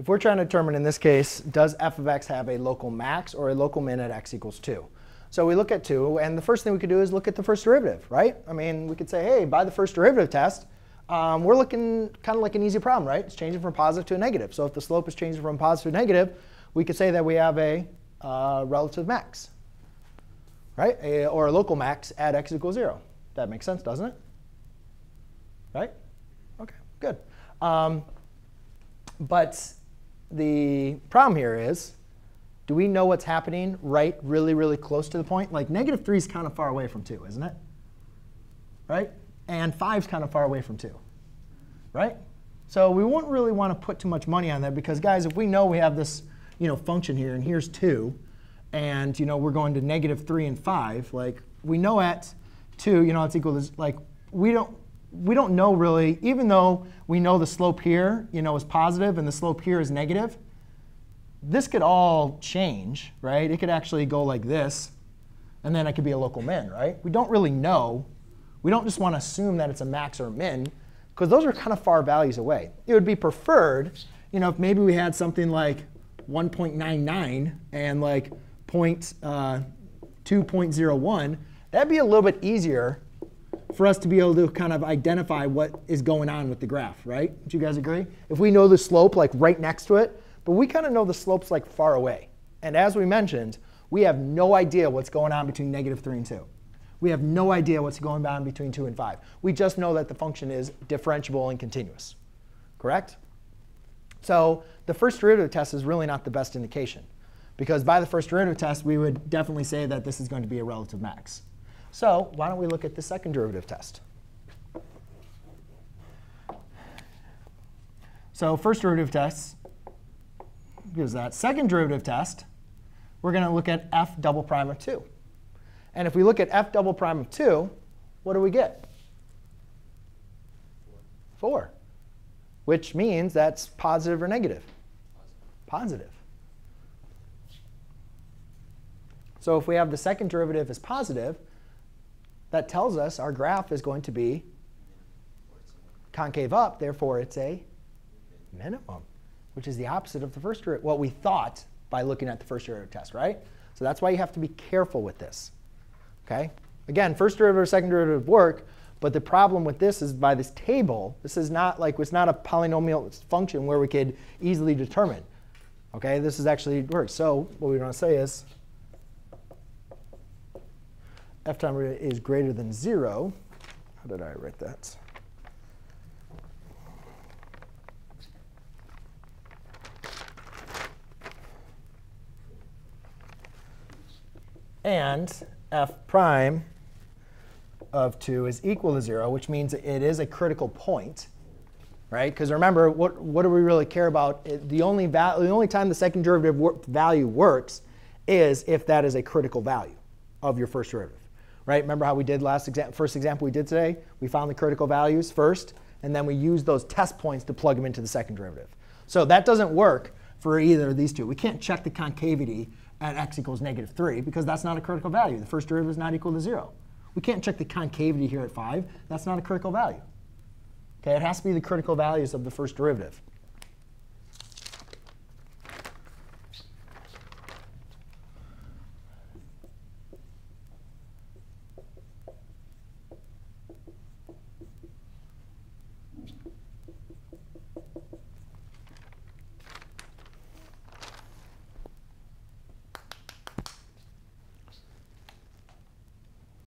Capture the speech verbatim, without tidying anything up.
If we're trying to determine in this case, does f of x have a local max or a local min at x equals two? So we look at two, and the first thing we could do is look at the first derivative, right? I mean, we could say, hey, by the first derivative test, um, we're looking kind of like an easy problem, right? It's changing from positive to a negative. So if the slope is changing from positive to negative, we could say that we have a uh, relative max, right? A, or a local max at x equals zero. That makes sense, doesn't it? Right? OK, good. Um, but the problem here is, do we know what's happening right really, really close to the point? Like negative three is kind of far away from two, isn't it? Right? And five is kind of far away from two, right? So we won't really want to put too much money on that, because guys, if we know we have this you know, function here, and here's two, and you know, we're going to negative three and five, like we know at two, you know, it's equal to, like we don't, we don't know really, even though we know the slope here you know, is positive and the slope here is negative, this could all change, right? It could actually go like this, and then it could be a local min, right? We don't really know. We don't just want to assume that it's a max or a min, because those are kind of far values away. It would be preferred you know, if maybe we had something like one point nine nine and like two point zero one. That'd be a little bit easier for us to be able to kind of identify what is going on with the graph, right? Do you guys agree? If we know the slope like right next to it, but we kind of know the slope's like far away. And as we mentioned, we have no idea what's going on between negative three and two. We have no idea what's going on between two and five. We just know that the function is differentiable and continuous, correct? So the first derivative test is really not the best indication, because by the first derivative test, we would definitely say that this is going to be a relative max. So why don't we look at the second derivative test? So first derivative test gives that. Second derivative test, we're going to look at f double prime of two. And if we look at f double prime of two, what do we get? four, which means that's positive or negative? Positive. So if we have the second derivative as positive, that tells us our graph is going to be concave up. Therefore, it's a minimum, which is the opposite of the first derivative, what we thought by looking at the first derivative test, right? So that's why you have to be careful with this. Okay? Again, first derivative or second derivative work. But the problem with this is by this table, this is not like it's not a polynomial function where we could easily determine. Okay? This is actually worse. So what we want to say is f time is greater than zero. How did I write that? And f prime of two is equal to zero, which means it is a critical point, right? Because remember, what, what do we really care about? The only, the only time the second derivative wor value works is if that is a critical value of your first derivative. Right? Remember how we did last exam first example we did today? We found the critical values first, and then we used those test points to plug them into the second derivative. So that doesn't work for either of these two. We can't check the concavity at x equals negative three, because that's not a critical value. The first derivative is not equal to zero. We can't check the concavity here at five. That's not a critical value. Okay, it has to be the critical values of the first derivative.